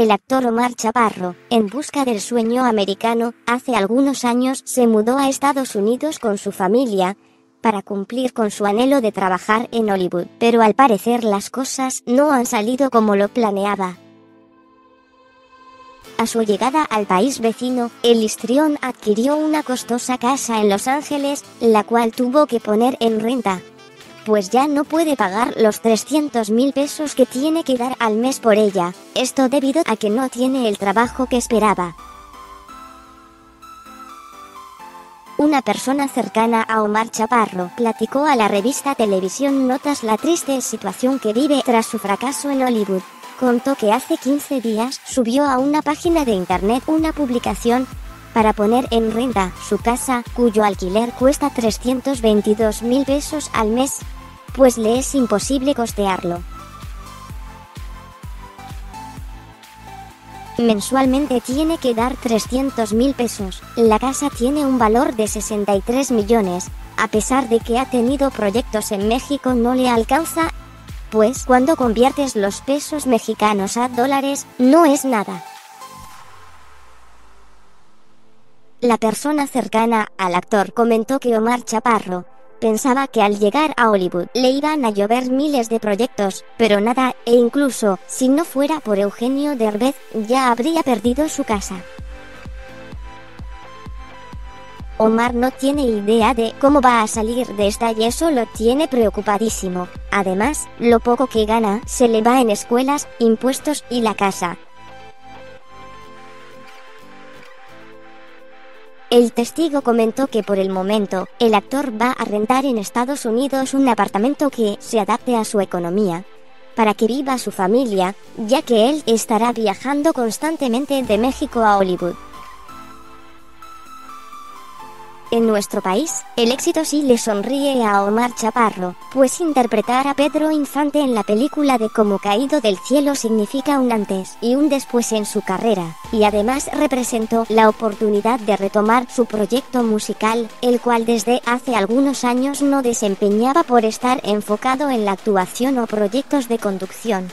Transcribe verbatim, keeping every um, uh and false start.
El actor Omar Chaparro, en busca del sueño americano, hace algunos años se mudó a Estados Unidos con su familia, para cumplir con su anhelo de trabajar en Hollywood. Pero al parecer las cosas no han salido como lo planeaba. A su llegada al país vecino, el histrión adquirió una costosa casa en Los Ángeles, la cual tuvo que poner en renta, pues ya no puede pagar los trescientos mil pesos que tiene que dar al mes por ella, esto debido a que no tiene el trabajo que esperaba. Una persona cercana a Omar Chaparro platicó a la revista Televisión Notas la triste situación que vive tras su fracaso en Hollywood. Contó que hace quince días subió a una página de internet una publicación para poner en renta su casa, cuyo alquiler cuesta trescientos veintidós mil pesos al mes, pues le es imposible costearlo. Mensualmente tiene que dar trescientos mil pesos. La casa tiene un valor de sesenta y tres millones, a pesar de que ha tenido proyectos en México no le alcanza, pues cuando conviertes los pesos mexicanos a dólares, no es nada. La persona cercana al actor comentó que Omar Chaparro pensaba que al llegar a Hollywood le iban a llover miles de proyectos, pero nada, e incluso, si no fuera por Eugenio Derbez, ya habría perdido su casa. Omar no tiene idea de cómo va a salir de esta y eso lo tiene preocupadísimo. Además, lo poco que gana se le va en escuelas, impuestos y la casa. El testigo comentó que por el momento, el actor va a rentar en Estados Unidos un apartamento que se adapte a su economía, para que viva su familia, ya que él estará viajando constantemente de México a Hollywood. En nuestro país, el éxito sí le sonríe a Omar Chaparro, pues interpretar a Pedro Infante en la película de Como Caído del Cielo significa un antes y un después en su carrera, y además representó la oportunidad de retomar su proyecto musical, el cual desde hace algunos años no desempeñaba por estar enfocado en la actuación o proyectos de conducción.